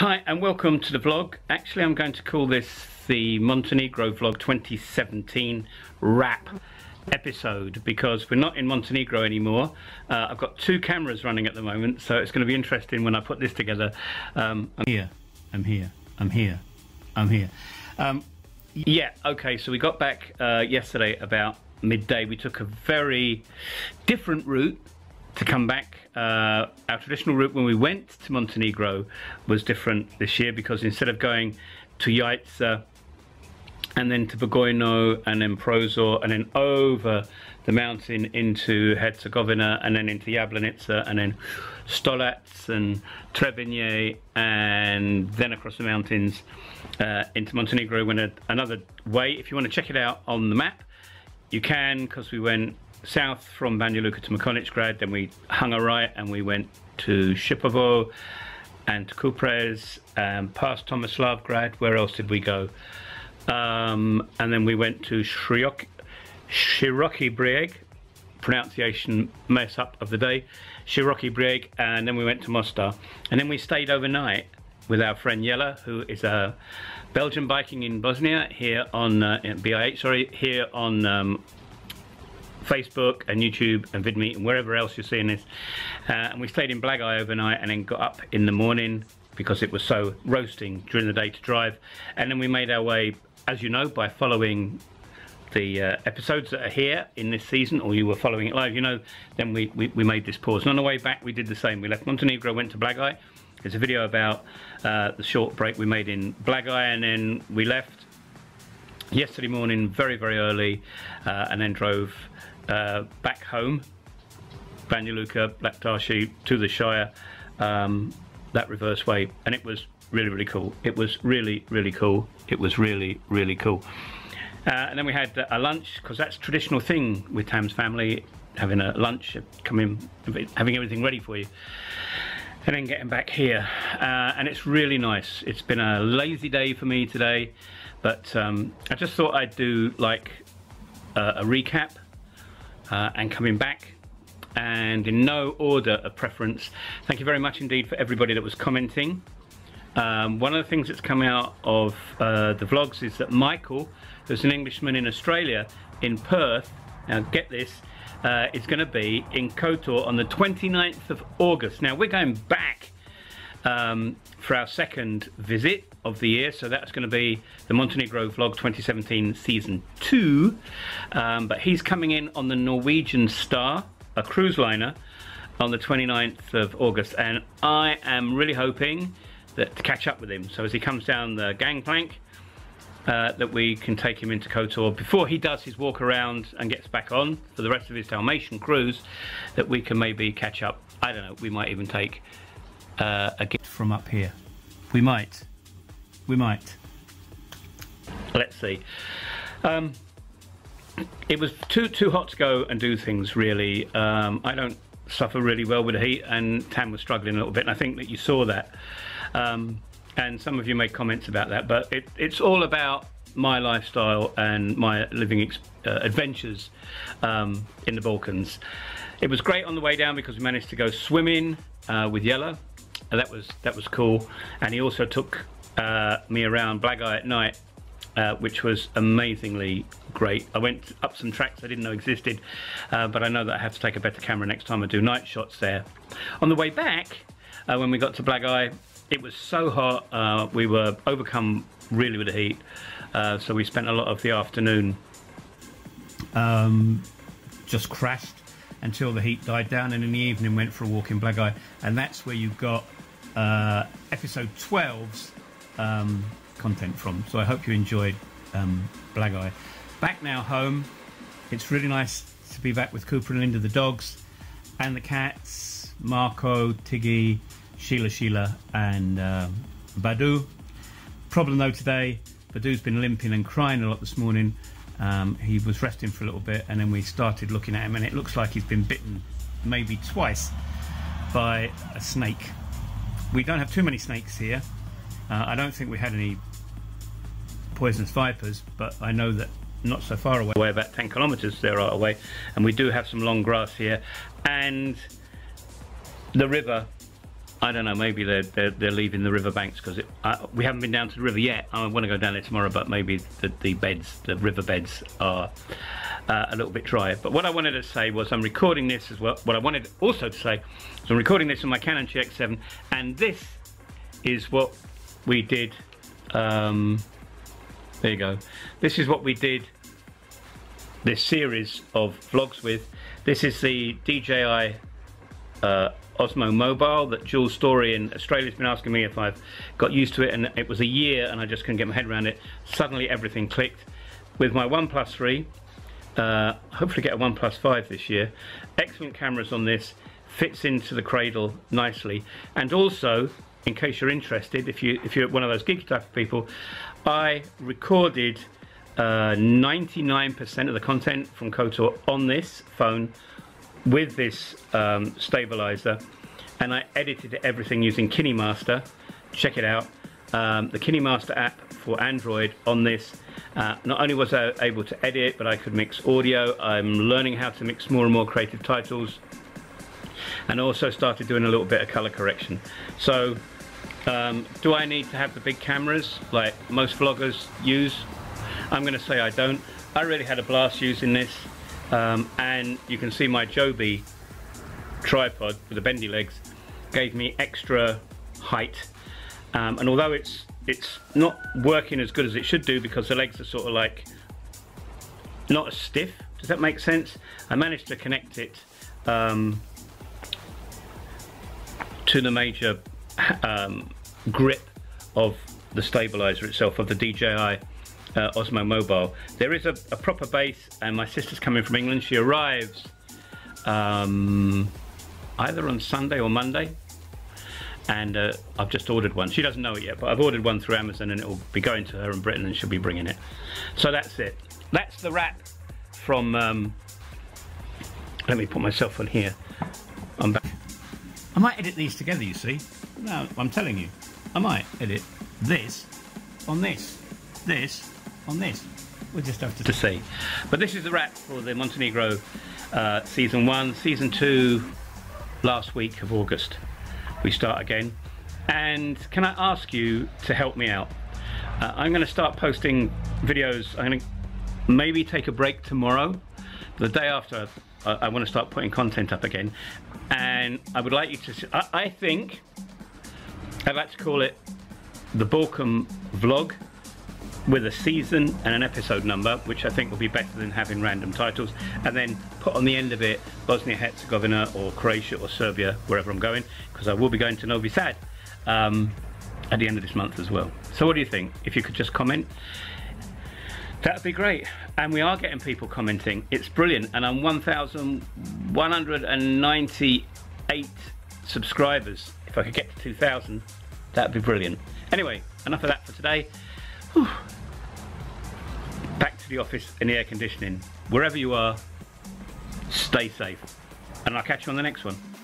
Hi and welcome to the vlog. Actually, I'm going to call this the Montenegro vlog 2017 wrap episode because we're not in Montenegro anymore. I've got two cameras running at the moment, so it's going to be interesting when I put this together. Yeah, okay, so we got back yesterday about midday. We took a very different route to come back. Our traditional route when we went to Montenegro was different this year because instead of going to Jajce and then to Bugojno and then Prozor and then over the mountain into Herzegovina and then into Jablanica and then Stolac and Trebinje and then across the mountains into Montenegro, we went another way. If you want to check it out on the map, you can, because we went south from Banja Luka to Makonicgrad, then we hung a right and we went to Shipovo and to Kupres, past Tomislavgrad. Where else did we go? And then we went to Široki Brijeg, pronunciation mess up of the day, Široki Brijeg, and then we went to Mostar. And then we stayed overnight with our friend Yella, who is a Belgian biking in Bosnia, here on BIH, sorry, here on Facebook and YouTube and VidMe and wherever else you're seeing this. And we stayed in Blagaj overnight and then got up in the morning because it was so roasting during the day to drive. And then we made our way, as you know, by following the episodes that are here in this season, or you were following it live, you know, then we made this pause. And on the way back, we did the same. We left Montenegro, went to Blagaj. There's a video about the short break we made in Blagaj, and then we left yesterday morning very, very early and then drove back home, Banja Luka, Black Tashi, to the Shire, that reverse way, and it was really, really cool. It was really, really cool. It was really, really cool. And then we had a lunch, because that's a traditional thing with Tam's family, having a lunch, coming, having everything ready for you, and then getting back here. And it's really nice. It's been a lazy day for me today, but I just thought I'd do like a recap. And coming back, and in no order of preference. Thank you very much indeed for everybody that was commenting. One of the things that's come out of the vlogs is that Michael, who's an Englishman in Australia, in Perth, now get this, is going to be in Kotor on the 29th of August. Now we're going back for our second visit of the year, so that's going to be the Montenegro vlog 2017 season 2, but he's coming in on the Norwegian Star, a cruise liner, on the 29th of August, and I am really hoping that to catch up with him, so as he comes down the gangplank that we can take him into Kotor before he does his walk around and gets back on for the rest of his Dalmatian cruise, that we can maybe catch up. I don't know, we might even take a gift from up here. We might. Let's see. It was too hot to go and do things, really. I don't suffer really well with the heat, and Tam was struggling a little bit, and I think that you saw that. And some of you made comments about that, but it's all about my lifestyle and my living adventures in the Balkans. It was great on the way down because we managed to go swimming with Yella. That was cool, and he also took me around Blagaj at night, which was amazingly great. I went up some tracks I didn't know existed, but I know that I have to take a better camera next time I do night shots there. On the way back, when we got to Blagaj, it was so hot, we were overcome really with the heat, so we spent a lot of the afternoon just crashed until the heat died down, and in the evening went for a walk in Blagaj, and that's where you got episode 12's content from. So I hope you enjoyed Blagaj. Back now home, it's really nice to be back with Cooper and Linda, the dogs, and the cats, Marco, Tiggy, Sheila, and Badu. Problem though today, Badu's been limping and crying a lot this morning. He was resting for a little bit, and then we started looking at him, and it looks like he's been bitten maybe twice by a snake. We don't have too many snakes here. I don't think we had any poisonous vipers, but I know that not so far away, about 10 kilometers there right away, and we do have some long grass here, and the river I don't know, maybe they're leaving the riverbanks, because we haven't been down to the river yet. I want to go down there tomorrow, but maybe the river beds are a little bit dry. But what I wanted to say was I'm recording this as well. What I wanted also to say is I'm recording this on my Canon GX7, and this is what we did. There you go. This is what we did this series of vlogs with. This is the DJI Osmo Mobile that Jules Story in Australia's been asking me if I've got used to it, and it was a year and I just couldn't get my head around it. Suddenly everything clicked. With my OnePlus 3, hopefully get a OnePlus 5 this year. Excellent cameras on this, fits into the cradle nicely. And also, in case you're interested, if you're one of those geeky type of people, I recorded 99% of the content from Kotor on this phone with this stabilizer, and I edited everything using KineMaster. Check it out, the KineMaster app for Android on this. Not only was I able to edit, but I could mix audio. I'm learning how to mix more and more creative titles, and also started doing a little bit of color correction. So do I need to have the big cameras like most vloggers use? I'm gonna say I don't. I really had a blast using this. And you can see my Joby tripod with the bendy legs gave me extra height, and although it's not working as good as it should do because the legs are sort of like not as stiff, does that make sense? I managed to connect it to the major grip of the stabilizer itself of the DJI Osmo Mobile. There is a proper base, and my sister's coming from England. She arrives either on Sunday or Monday, and I've just ordered one. She doesn't know it yet, but I've ordered one through Amazon, and it will be going to her in Britain, and she'll be bringing it. So that's it. That's the wrap from... let me put myself on here. I'm back. I might edit these together, you see. No, I'm telling you. I might edit this on this. This... on this. We'll just have to see. But this is the wrap for the Montenegro season 1. Season 2 last week of August we start again. And can I ask you to help me out? I'm going to start posting videos. I'm going to maybe take a break tomorrow. The day after I want to start putting content up again, and I would like you to I think I'd like to call it the Balkan vlog, with a season and an episode number, which I think will be better than having random titles, and then put on the end of it Bosnia-Herzegovina or Croatia or Serbia, wherever I'm going, because I will be going to Novi Sad at the end of this month as well. So what do you think? If you could just comment, that'd be great. And we are getting people commenting, it's brilliant, and I'm 1,198 subscribers. If I could get to 2,000, that'd be brilliant. Anyway, enough of that for today. Back to the office in the air conditioning. Wherever you are, stay safe, and I'll catch you on the next one.